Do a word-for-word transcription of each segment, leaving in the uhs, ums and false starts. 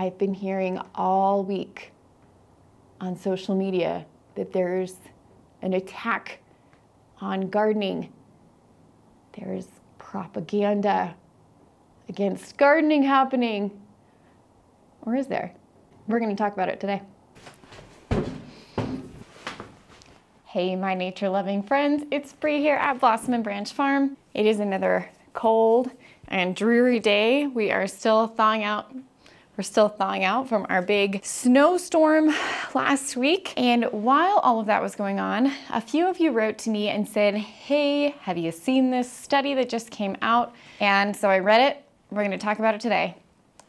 I've been hearing all week on social media that there's an attack on gardening. There's propaganda against gardening happening. Or is there? We're going to talk about it today. Hey, my nature-loving friends, it's Bree here at Blossom and Branch Farm. It is another cold and dreary day. We are still thawing out. We're still thawing out from our big snowstorm last week. And while all of that was going on, a few of you wrote to me and said, hey, have you seen this study that just came out? And so I read it. We're going to talk about it today.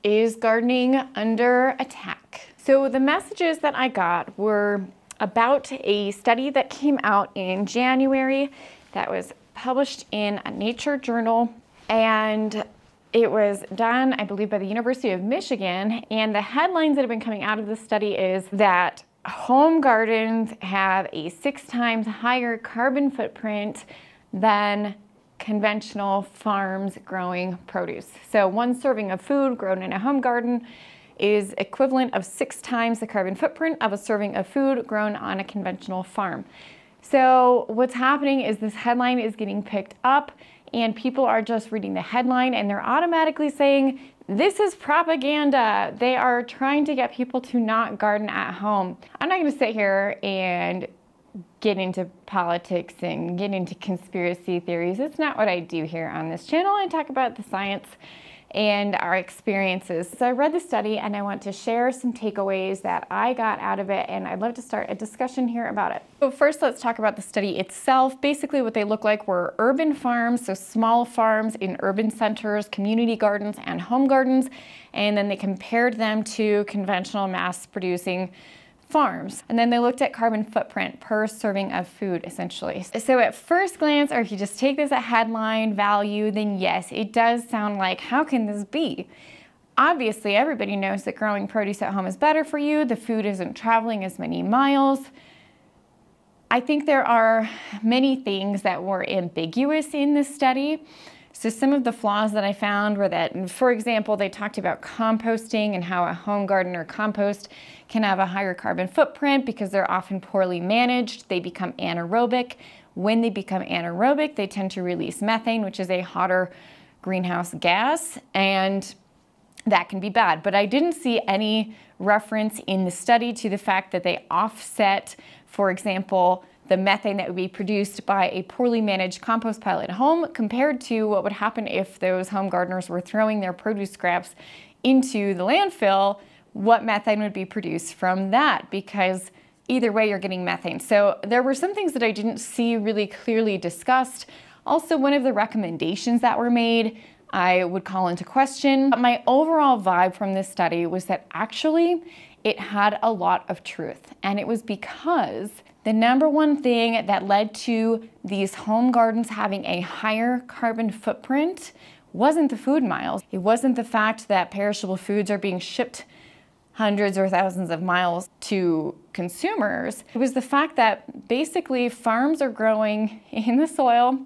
Is gardening under attack? So the messages that I got were about a study that came out in January that was published in a Nature journal, and it was done, I believe, by the University of Michigan. And the headlines that have been coming out of this study is that home gardens have a six times higher carbon footprint than conventional farms growing produce. So one serving of food grown in a home garden is equivalent of six times the carbon footprint of a serving of food grown on a conventional farm. So what's happening is this headline is getting picked up, and people are just reading the headline and they're automatically saying, this is propaganda. They are trying to get people to not garden at home. I'm not gonna sit here and get into politics and get into conspiracy theories. It's not what I do here on this channel. I talk about the science and our experiences. So I read the study and I want to share some takeaways that I got out of it, and I'd love to start a discussion here about it. So first, let's talk about the study itself. Basically what they looked like were urban farms, so small farms in urban centers, community gardens, and home gardens, and then they compared them to conventional mass producing farms. And then they looked at carbon footprint per serving of food, essentially. So at first glance, or if you just take this at headline value, then yes, it does sound like, how can this be? Obviously, everybody knows that growing produce at home is better for you. The food isn't traveling as many miles. I think there are many things that were ambiguous in this study. So some of the flaws that I found were that, for example, they talked about composting and how a home gardener compost can have a higher carbon footprint because they're often poorly managed. They become anaerobic. When they become anaerobic, they tend to release methane, which is a hotter greenhouse gas, and that can be bad. But I didn't see any reference in the study to the fact that they offset, for example, the methane that would be produced by a poorly managed compost pile at home compared to what would happen if those home gardeners were throwing their produce scraps into the landfill, what methane would be produced from that, because either way you're getting methane. So there were some things that I didn't see really clearly discussed. Also, one of the recommendations that were made, I would call into question. But my overall vibe from this study was that actually it had a lot of truth, and it was because the number one thing that led to these home gardens having a higher carbon footprint wasn't the food miles. It wasn't the fact that perishable foods are being shipped hundreds or thousands of miles to consumers. It was the fact that basically farms are growing in the soil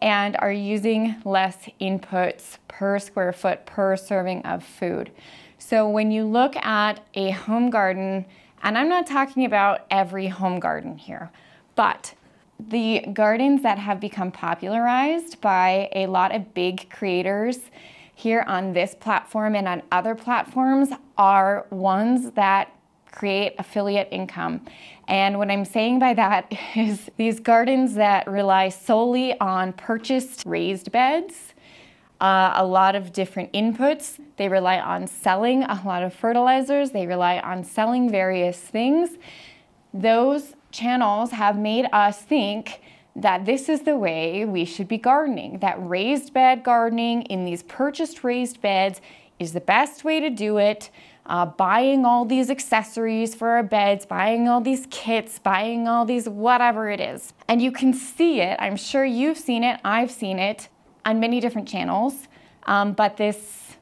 and are using less inputs per square foot per serving of food. So when you look at a home garden, and I'm not talking about every home garden here, but the gardens that have become popularized by a lot of big creators here on this platform and on other platforms are ones that create affiliate income. And what I'm saying by that is these gardens that rely solely on purchased raised beds, Uh, a lot of different inputs. They rely on selling a lot of fertilizers. They rely on selling various things. Those channels have made us think that this is the way we should be gardening, that raised bed gardening in these purchased raised beds is the best way to do it. Uh, buying all these accessories for our beds, buying all these kits, buying all these whatever it is. And you can see it. I'm sure you've seen it. I've seen it on many different channels, um, but this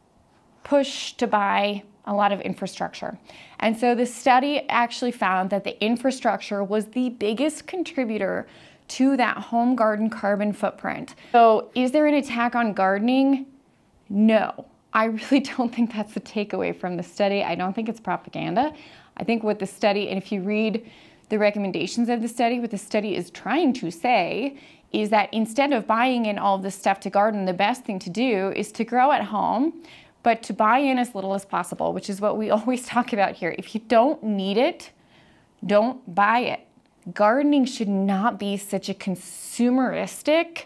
push to buy a lot of infrastructure. And so the study actually found that the infrastructure was the biggest contributor to that home garden carbon footprint. So is there an attack on gardening? No. I really don't think that's the takeaway from the study. I don't think it's propaganda. I think what the study, and if you read the recommendations of the study, what the study is trying to say is that instead of buying in all this stuff to garden, the best thing to do is to grow at home, but to buy in as little as possible, which is what we always talk about here. If you don't need it, don't buy it. Gardening should not be such a consumeristic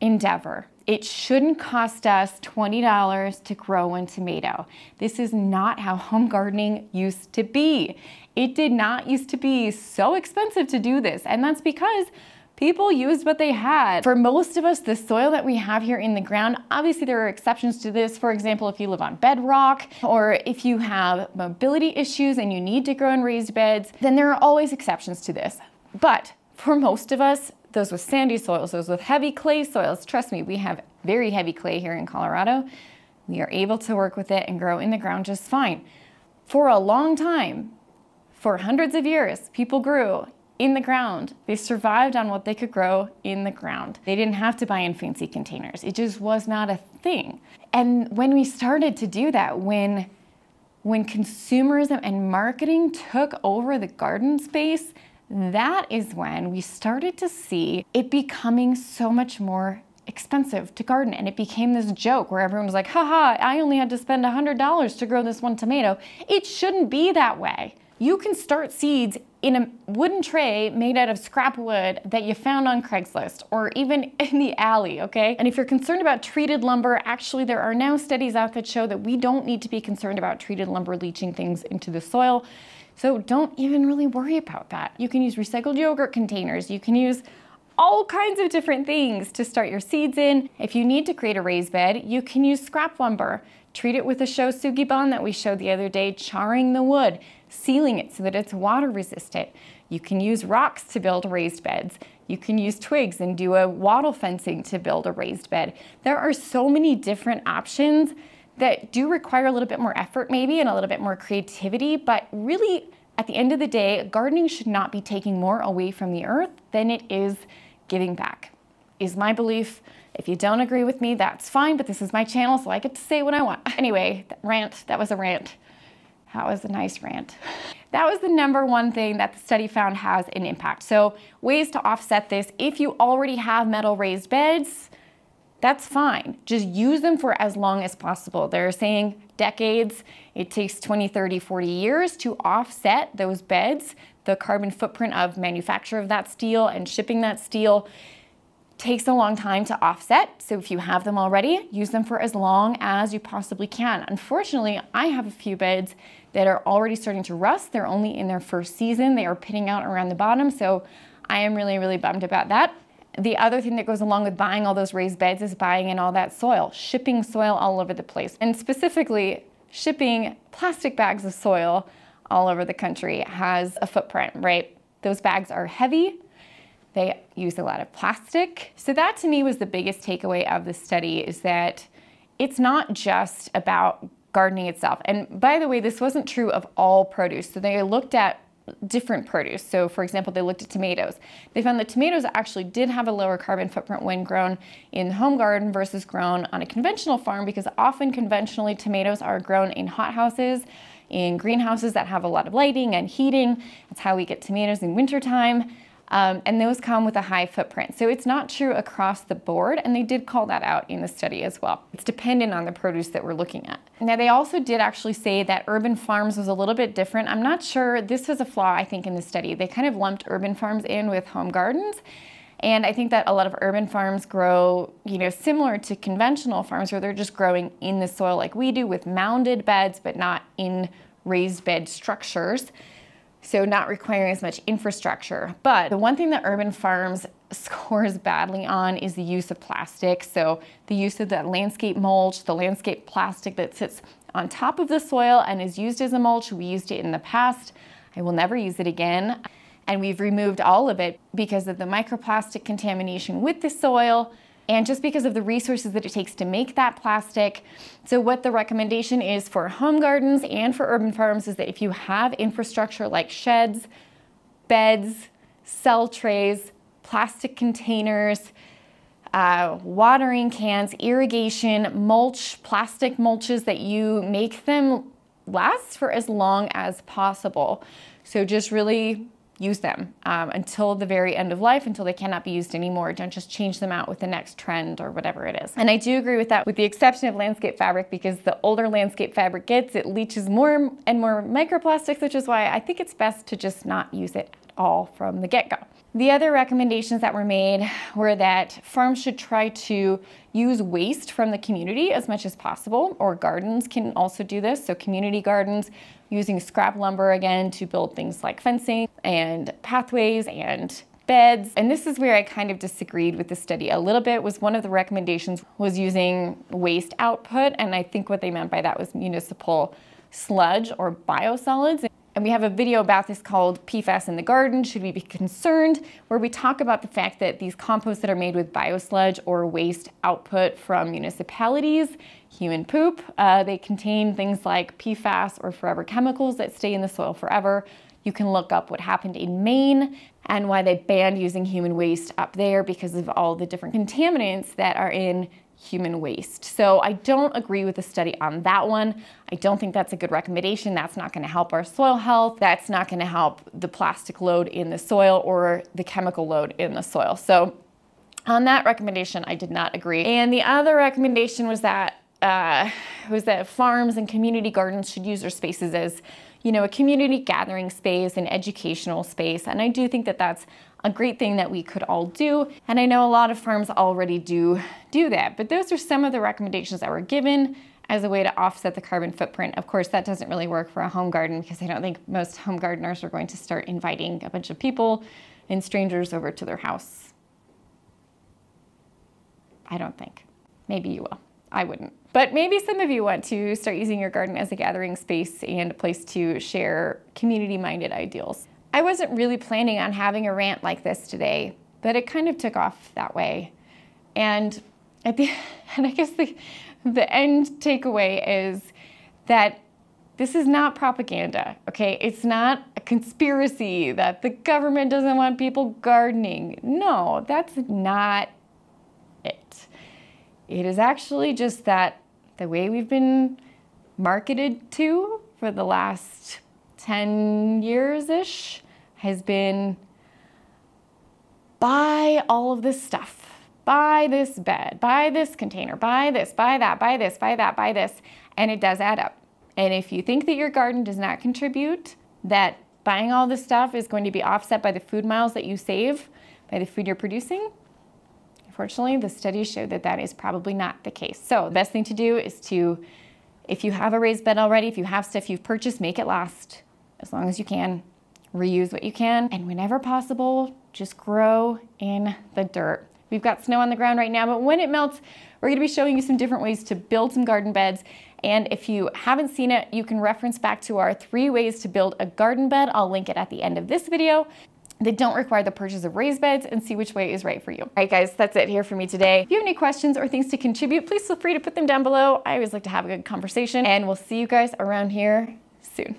endeavor. It shouldn't cost us twenty dollars to grow one tomato. This is not how home gardening used to be. It did not used to be so expensive to do this, and that's because people used what they had. For most of us, the soil that we have here in the ground, obviously there are exceptions to this. For example, if you live on bedrock or if you have mobility issues and you need to grow in raised beds, then there are always exceptions to this. But for most of us, those with sandy soils, those with heavy clay soils, trust me, we have very heavy clay here in Colorado. We are able to work with it and grow in the ground just fine. For a long time, for hundreds of years, people grew in the ground. They survived on what they could grow in the ground. They didn't have to buy in fancy containers. It just was not a thing. And when we started to do that, when, when consumerism and marketing took over the garden space, that is when we started to see it becoming so much more expensive to garden. And it became this joke where everyone was like, haha, I only had to spend one hundred dollars to grow this one tomato. It shouldn't be that way. You can start seeds in a wooden tray made out of scrap wood that you found on Craigslist or even in the alley, okay? And if you're concerned about treated lumber, actually there are now studies out that show that we don't need to be concerned about treated lumber leaching things into the soil. So don't even really worry about that. You can use recycled yogurt containers. You can use all kinds of different things to start your seeds in. If you need to create a raised bed, you can use scrap lumber. Treat it with a shou sugi ban that we showed the other day, charring the wood, sealing it so that it's water resistant. You can use rocks to build raised beds. You can use twigs and do a wattle fencing to build a raised bed. There are so many different options that do require a little bit more effort maybe and a little bit more creativity, but really at the end of the day, gardening should not be taking more away from the earth than it is giving back, is my belief. If you don't agree with me, that's fine, but this is my channel, so I get to say what I want. Anyway, that rant, that was a rant. That was a nice rant. That was the number one thing that the study found has an impact. So ways to offset this, if you already have metal raised beds, that's fine. Just use them for as long as possible. They're saying decades. It takes twenty, thirty, forty years to offset those beds. The carbon footprint of manufacture of that steel and shipping that steel takes a long time to offset. So if you have them already, use them for as long as you possibly can. Unfortunately, I have a few beds that are already starting to rust. They're only in their first season. They are pitting out around the bottom. So I am really, really bummed about that. The other thing that goes along with buying all those raised beds is buying in all that soil, shipping soil all over the place, and specifically shipping plastic bags of soil all over the country has a footprint, right? Those bags are heavy. They use a lot of plastic. So that to me was the biggest takeaway of the study, is that it's not just about gardening itself. And by the way, this wasn't true of all produce. So they looked at different produce. So for example, they looked at tomatoes. They found that tomatoes actually did have a lower carbon footprint when grown in the home garden versus grown on a conventional farm, because often conventionally tomatoes are grown in hothouses, in greenhouses that have a lot of lighting and heating. That's how we get tomatoes in wintertime. Um, and those come with a high footprint. So it's not true across the board, and they did call that out in the study as well. It's dependent on the produce that we're looking at. Now, they also did actually say that urban farms was a little bit different. I'm not sure, this was a flaw, I think, in the study. They kind of lumped urban farms in with home gardens, and I think that a lot of urban farms grow, you know, similar to conventional farms where they're just growing in the soil like we do, with mounded beds, but not in raised bed structures. So not requiring as much infrastructure. But the one thing that urban farms scores badly on is the use of plastic. So the use of that landscape mulch, the landscape plastic that sits on top of the soil and is used as a mulch. We used it in the past. I will never use it again. And we've removed all of it because of the microplastic contamination with the soil, and just because of the resources that it takes to make that plastic. So what the recommendation is for home gardens and for urban farms is that if you have infrastructure like sheds, beds, cell trays, plastic containers, uh, watering cans, irrigation, mulch, plastic mulches, that you make them last for as long as possible. So just really use them um, until the very end of life, until they cannot be used anymore. Don't just change them out with the next trend or whatever it is. And I do agree with that, with the exception of landscape fabric, because the older landscape fabric gets, it leaches more and more microplastics, which is why I think it's best to just not use it at all from the get-go. The other recommendations that were made were that farms should try to use waste from the community as much as possible, or gardens can also do this. So community gardens, using scrap lumber again to build things like fencing and pathways and beds. And this is where I kind of disagreed with the study a little bit. Was one of the recommendations was using waste output, and I think what they meant by that was municipal sludge or biosolids. And we have a video about this called P FAS in the Garden, Should We Be Concerned?, where we talk about the fact that these composts that are made with biosludge or waste output from municipalities, human poop, uh, they contain things like P FAS or forever chemicals that stay in the soil forever. You can look up what happened in Maine and why they banned using human waste up there because of all the different contaminants that are in human waste. So I don't agree with the study on that one. I don't think that's a good recommendation. That's not going to help our soil health. That's not going to help the plastic load in the soil or the chemical load in the soil. So on that recommendation, I did not agree. And the other recommendation was that uh, was that farms and community gardens should use their spaces as, you know, a community gathering space, an educational space. And I do think that that's a great thing that we could all do. And I know a lot of farms already do do that, but those are some of the recommendations that were given as a way to offset the carbon footprint. Of course, that doesn't really work for a home garden, because I don't think most home gardeners are going to start inviting a bunch of people and strangers over to their house. I don't think. Maybe you will. I wouldn't. But maybe some of you want to start using your garden as a gathering space and a place to share community-minded ideals. I wasn't really planning on having a rant like this today, but it kind of took off that way. And at the, and I guess the, the end takeaway is that this is not propaganda, okay? It's not a conspiracy that the government doesn't want people gardening. No, that's not it. It is actually just that the way we've been marketed to for the last ten years-ish has been, buy all of this stuff, buy this bed, buy this container, buy this, buy that, buy this, buy that, buy this, and it does add up. And if you think that your garden does not contribute, that buying all this stuff is going to be offset by the food miles that you save, by the food you're producing, unfortunately, the studies show that that is probably not the case. So the best thing to do is to, if you have a raised bed already, if you have stuff you've purchased, make it last as long as you can, reuse what you can, and whenever possible, just grow in the dirt. We've got snow on the ground right now, but when it melts, we're gonna be showing you some different ways to build some garden beds. And if you haven't seen it, you can reference back to our three ways to build a garden bed. I'll link it at the end of this video. They don't require the purchase of raised beds, and see which way is right for you. All right, guys, that's it here for me today. If you have any questions or things to contribute, please feel free to put them down below. I always like to have a good conversation, and we'll see you guys around here soon.